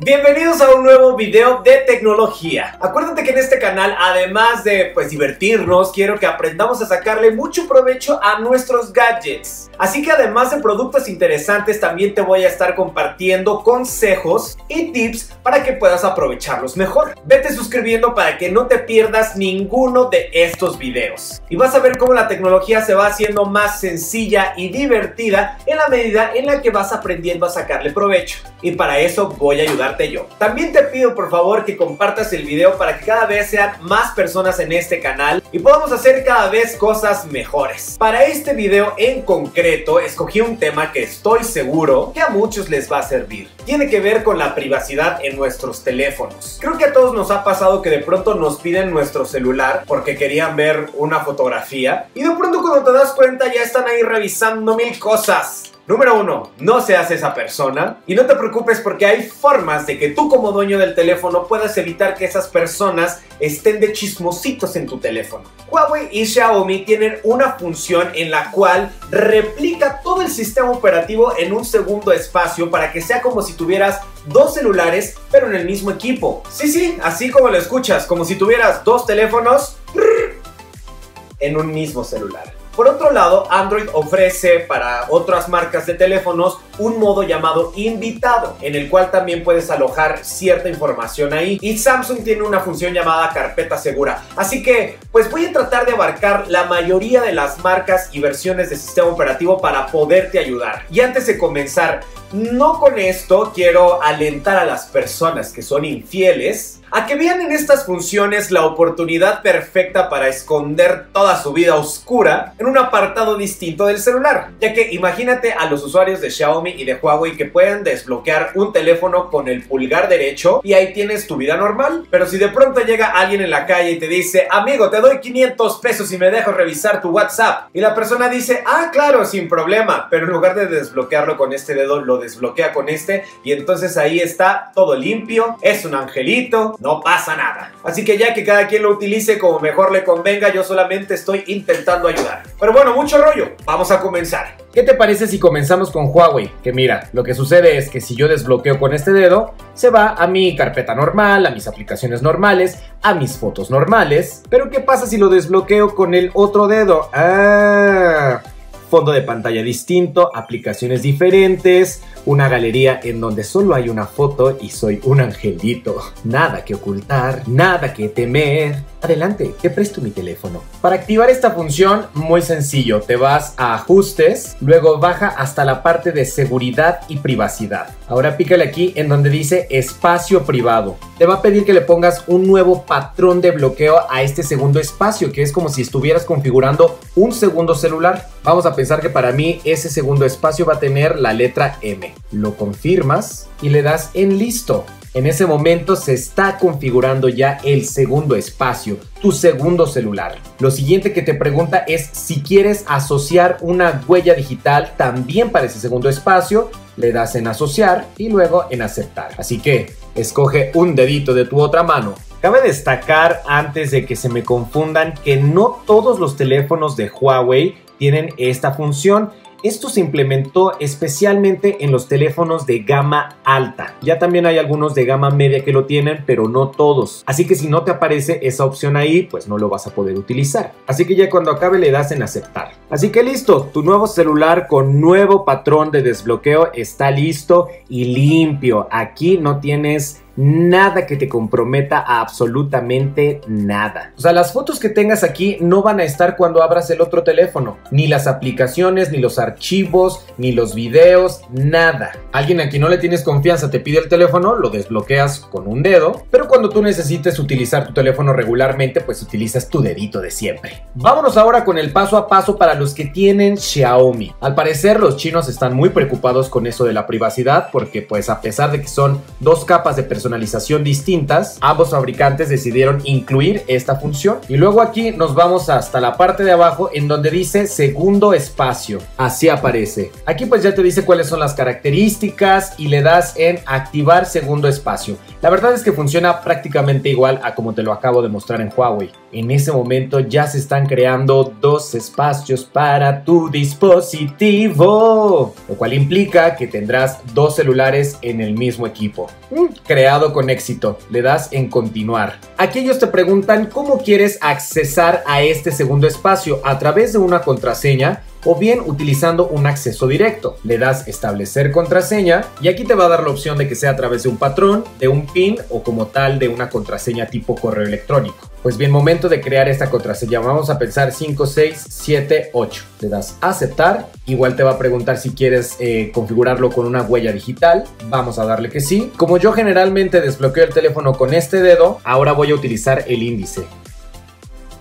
Bienvenidos a un nuevo video de tecnología. Acuérdate que en este canal, además de divertirnos, quiero que aprendamos a sacarle mucho provecho a nuestros gadgets. Así que además de productos interesantes, también te voy a estar compartiendo consejos y tips para que puedas aprovecharlos mejor. Vete suscribiendo para que no te pierdas ninguno de estos videos. Y vas a ver cómo la tecnología se va haciendo más sencilla y divertida en la medida en la que vas aprendiendo a sacarle provecho. Y para eso voy a ayudarte yo. También te pido por favor que compartas el video para que cada vez sean más personas en este canal y podamos hacer cada vez cosas mejores. Para este video en concreto escogí un tema que estoy seguro que a muchos les va a servir. Tiene que ver con la privacidad en nuestros teléfonos. Creo que a todos nos ha pasado que de pronto nos piden nuestro celular porque querían ver una fotografía y de pronto cuando te das cuenta ya están ahí revisando mil cosas. Número 1, no seas esa persona y no te preocupes porque hay formas de que tú como dueño del teléfono puedas evitar que esas personas estén de chismositos en tu teléfono. Huawei y Xiaomi tienen una función en la cual replica todo el sistema operativo en un segundo espacio para que sea como si tuvieras dos celulares pero en el mismo equipo. Sí, así como lo escuchas, como si tuvieras dos teléfonos en un mismo celular. Por otro lado, Android ofrece para otras marcas de teléfonos un modo llamado invitado, en el cual también puedes alojar cierta información ahí. Y Samsung tiene una función llamada carpeta segura. Así que, pues voy a tratar de abarcar la mayoría de las marcas y versiones de sistema operativo para poderte ayudar. Y antes de comenzar, no con esto quiero alentar a las personas que son infieles a que vean en estas funciones la oportunidad perfecta para esconder toda su vida oscura en un apartado distinto del celular, ya que imagínate a los usuarios de Xiaomi y de Huawei que pueden desbloquear un teléfono con el pulgar derecho y ahí tienes tu vida normal, pero si de pronto llega alguien en la calle y te dice, amigo, te doy 500 pesos y me dejo revisar tu WhatsApp, y la persona dice, ah, claro, sin problema, pero en lugar de desbloquearlo con este dedo, lo desbloquea con este y entonces ahí está todo limpio, es un angelito. No pasa nada. Así que ya que cada quien lo utilice como mejor le convenga, yo solamente estoy intentando ayudar. Pero bueno, mucho rollo. Vamos a comenzar. ¿Qué te parece si comenzamos con Huawei? Que mira, lo que sucede es que si yo desbloqueo con este dedo, se va a mi carpeta normal, a mis aplicaciones normales, a mis fotos normales. Pero ¿qué pasa si lo desbloqueo con el otro dedo? Ah, fondo de pantalla distinto, aplicaciones diferentes, una galería en donde solo hay una foto y soy un angelito. Nada que ocultar, nada que temer. Adelante, te presto mi teléfono. Para activar esta función, muy sencillo, te vas a ajustes, luego baja hasta la parte de seguridad y privacidad. Ahora pícale aquí en donde dice espacio privado. Te va a pedir que le pongas un nuevo patrón de bloqueo a este segundo espacio, que es como si estuvieras configurando un segundo celular. Vamos a pensar que para mí ese segundo espacio va a tener la letra M. Lo confirmas y le das en listo. En ese momento se está configurando ya el segundo espacio, tu segundo celular. Lo siguiente que te pregunta es si quieres asociar una huella digital también para ese segundo espacio. Le das en asociar y luego en aceptar. Así que escoge un dedito de tu otra mano. Cabe destacar, antes de que se me confundan, que no todos los teléfonos de Huawei tienen esta función. Esto se implementó especialmente en los teléfonos de gama alta. Ya también hay algunos de gama media que lo tienen, pero no todos. Así que si no te aparece esa opción ahí, pues no lo vas a poder utilizar. Así que ya cuando acabe le das en aceptar. Así que listo, tu nuevo celular con nuevo patrón de desbloqueo está listo y limpio. Aquí no tienes nada que te comprometa a absolutamente nada. O sea, las fotos que tengas aquí no van a estar cuando abras el otro teléfono. Ni las aplicaciones, ni los archivos, ni los videos, nada. Alguien a quien no le tienes confianza te pide el teléfono, lo desbloqueas con un dedo. Pero cuando tú necesites utilizar tu teléfono regularmente, pues utilizas tu dedito de siempre. Vámonos ahora con el paso a paso para los que tienen Xiaomi. Al parecer los chinos están muy preocupados con eso de la privacidad, porque pues a pesar de que son dos capas de personas personalización distintas, ambos fabricantes decidieron incluir esta función. Y luego aquí nos vamos hasta la parte de abajo en donde dice segundo espacio. Así aparece. Aquí pues ya te dice cuáles son las características y le das en activar segundo espacio. La verdad es que funciona prácticamente igual a como te lo acabo de mostrar en Huawei. En ese momento ya se están creando dos espacios para tu dispositivo, lo cual implica que tendrás dos celulares en el mismo equipo. Creado con éxito. Le das en continuar. Aquí ellos te preguntan cómo quieres accesar a este segundo espacio, a través de una contraseña o bien utilizando un acceso directo. Le das establecer contraseña y aquí te va a dar la opción de que sea a través de un patrón, de un PIN o como tal de una contraseña tipo correo electrónico. Pues bien, momento de crear esta contraseña. Vamos a pensar 5, 6, 7, 8. Le das aceptar. Igual te va a preguntar si quieres configurarlo con una huella digital. Vamos a darle que sí. Como yo generalmente desbloqueo el teléfono con este dedo, ahora voy a utilizar el índice.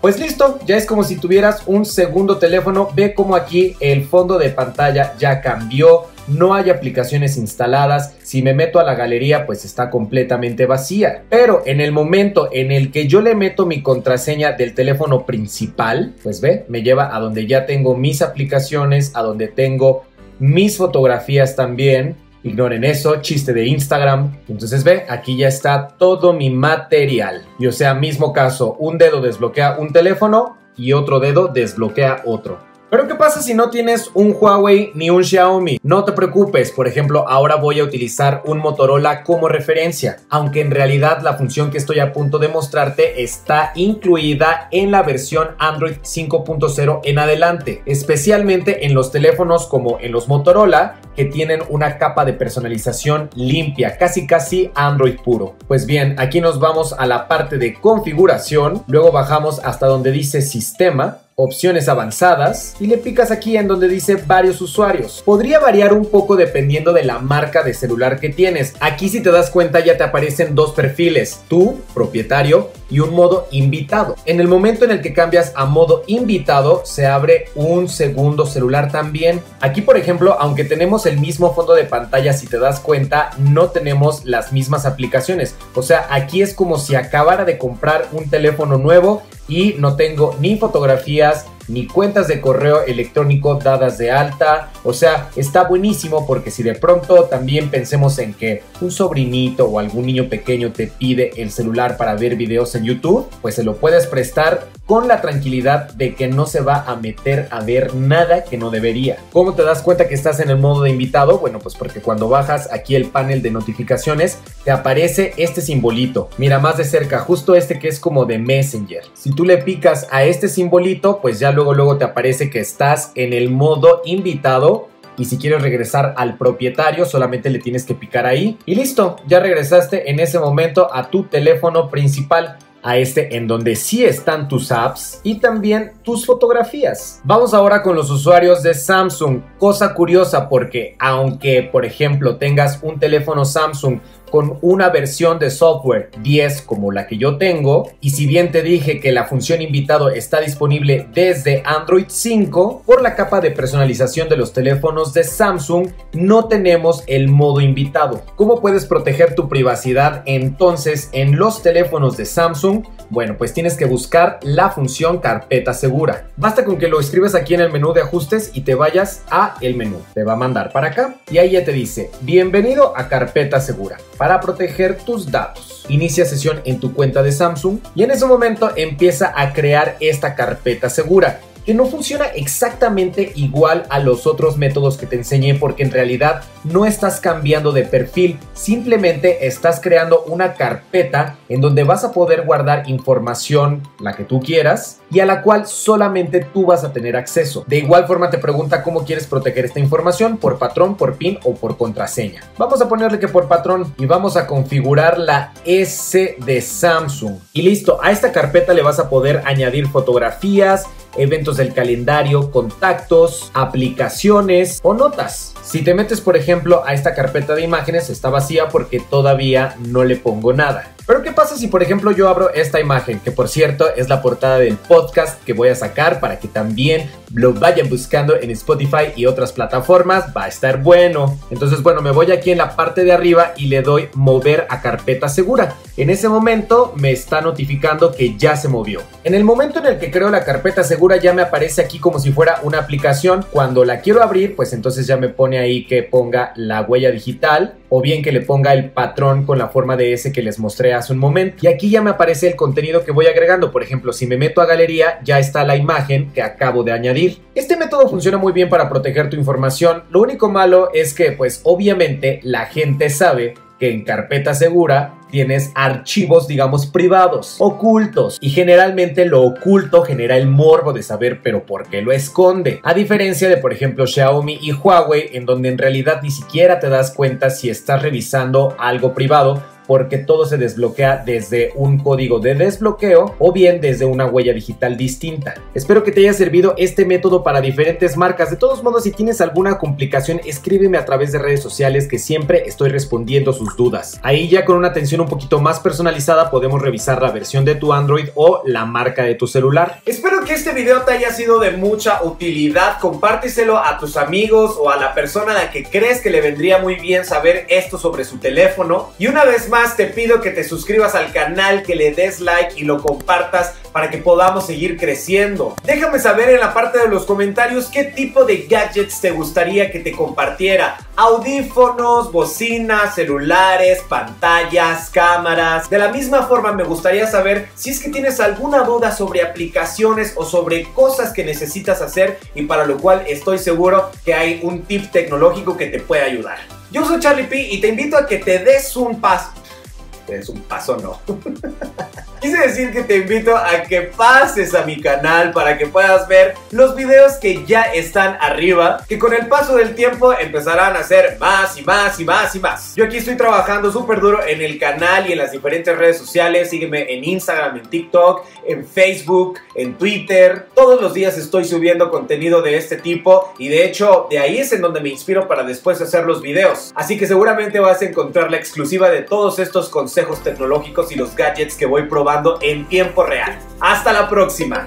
Pues listo, ya es como si tuvieras un segundo teléfono. Ve cómo aquí el fondo de pantalla ya cambió, no hay aplicaciones instaladas. Si me meto a la galería, pues está completamente vacía. Pero en el momento en el que yo le meto mi contraseña del teléfono principal, pues ve, me lleva a donde ya tengo mis aplicaciones, a donde tengo mis fotografías también. Ignoren eso, chiste de Instagram. Entonces ve, aquí ya está todo mi material. Y o sea, mismo caso, un dedo desbloquea un teléfono y otro dedo desbloquea otro. Pero ¿qué pasa si no tienes un Huawei ni un Xiaomi? No te preocupes, por ejemplo, ahora voy a utilizar un Motorola como referencia, aunque en realidad la función que estoy a punto de mostrarte está incluida en la versión Android 5.0 en adelante, especialmente en los teléfonos como en los Motorola, que tienen una capa de personalización limpia, casi casi Android puro. Pues bien, aquí nos vamos a la parte de configuración, luego bajamos hasta donde dice sistema, opciones avanzadas y le picas aquí en donde dice varios usuarios. Podría variar un poco dependiendo de la marca de celular que tienes. Aquí si te das cuenta ya te aparecen dos perfiles, tú, propietario, y un modo invitado. En el momento en el que cambias a modo invitado se abre un segundo celular también. Aquí por ejemplo, aunque tenemos el mismo fondo de pantalla, si te das cuenta no tenemos las mismas aplicaciones. O sea, aquí es como si acabara de comprar un teléfono nuevo y no tengo ni fotografías ni cuentas de correo electrónico dadas de alta. O sea, está buenísimo porque si de pronto también pensemos en que un sobrinito o algún niño pequeño te pide el celular para ver videos en YouTube, pues se lo puedes prestar con la tranquilidad de que no se va a meter a ver nada que no debería. ¿Cómo te das cuenta que estás en el modo de invitado? Bueno, pues porque cuando bajas aquí el panel de notificaciones te aparece este simbolito. Mira más de cerca, justo este que es como de Messenger. Si tú le picas a este simbolito, pues ya luego te aparece que estás en el modo invitado. Y si quieres regresar al propietario, solamente le tienes que picar ahí y listo, ya regresaste en ese momento a tu teléfono principal, a este en donde sí están tus apps y también tus fotografías. Vamos ahora con los usuarios de Samsung. Cosa curiosa, porque aunque por ejemplo tengas un teléfono Samsung con una versión de software 10 como la que yo tengo, y si bien te dije que la función invitado está disponible desde Android 5, por la capa de personalización de los teléfonos de Samsung no tenemos el modo invitado. ¿Cómo puedes proteger tu privacidad entonces en los teléfonos de Samsung? Bueno, pues tienes que buscar la función carpeta segura. Basta con que lo escribas aquí en el menú de ajustes y te vayas a el menú. Te va a mandar para acá y ahí ya te dice bienvenido a carpeta segura para proteger tus datos. Inicia sesión en tu cuenta de Samsung y en ese momento empieza a crear esta carpeta segura, que no funciona exactamente igual a los otros métodos que te enseñé, porque en realidad no estás cambiando de perfil, simplemente estás creando una carpeta en donde vas a poder guardar información, la que tú quieras, y a la cual solamente tú vas a tener acceso. De igual forma te pregunta cómo quieres proteger esta información, por patrón, por PIN o por contraseña. Vamos a ponerle que por patrón y vamos a configurar la S de Samsung. Y listo, a esta carpeta le vas a poder añadir fotografías, eventos del calendario, contactos, aplicaciones o notas. Si te metes por ejemplo a esta carpeta de imágenes, está vacía porque todavía no le pongo nada. Pero ¿qué pasa si, por ejemplo, yo abro esta imagen? Que, por cierto, es la portada del podcast que voy a sacar para que también lo vayan buscando en Spotify y otras plataformas. Va a estar bueno. Entonces, bueno, me voy aquí en la parte de arriba y le doy mover a carpeta segura. En ese momento me está notificando que ya se movió. En el momento en el que creo la carpeta segura ya me aparece aquí como si fuera una aplicación. Cuando la quiero abrir, pues entonces ya me pone ahí que ponga la huella digital o bien que le ponga el patrón con la forma de ese que les mostré hace un momento. Y aquí ya me aparece el contenido que voy agregando. Por ejemplo, si me meto a galería, ya está la imagen que acabo de añadir. Este método funciona muy bien para proteger tu información. Lo único malo es que, pues, obviamente la gente sabe que en carpeta segura tienes archivos, digamos, privados, ocultos, y generalmente lo oculto genera el morbo de saber pero por qué lo esconde, a diferencia de, por ejemplo, Xiaomi y Huawei, en donde en realidad ni siquiera te das cuenta si estás revisando algo privado, porque todo se desbloquea desde un código de desbloqueo o bien desde una huella digital distinta. Espero que te haya servido este método para diferentes marcas. De todos modos, si tienes alguna complicación, escríbeme a través de redes sociales, que siempre estoy respondiendo sus dudas. Ahí ya con una atención un poquito más personalizada podemos revisar la versión de tu Android o la marca de tu celular. Espero que este video te haya sido de mucha utilidad. Compárteselo a tus amigos o a la persona a la que crees que le vendría muy bien saber esto sobre su teléfono. Y una vez más, te pido que te suscribas al canal, que le des like y lo compartas para que podamos seguir creciendo. Déjame saber en la parte de los comentarios qué tipo de gadgets te gustaría que te compartiera. Audífonos, bocinas, celulares, pantallas, cámaras. De la misma forma, me gustaría saber si es que tienes alguna duda sobre aplicaciones o sobre cosas que necesitas hacer y para lo cual estoy seguro que hay un tip tecnológico que te puede ayudar. Yo soy Charlypi y te invito a que te des un paso. ¿Te des un paso? No. Quise decir que te invito a que pases a mi canal para que puedas ver los videos que ya están arriba, que con el paso del tiempo empezarán a ser más y más y más y más. Yo aquí estoy trabajando súper duro en el canal y en las diferentes redes sociales. Sígueme en Instagram, en TikTok, en Facebook, en Twitter. Todos los días estoy subiendo contenido de este tipo y de hecho de ahí es en donde me inspiro para después hacer los videos. Así que seguramente vas a encontrar la exclusiva de todos estos consejos tecnológicos y los gadgets que voy probando en tiempo real. ¡Hasta la próxima!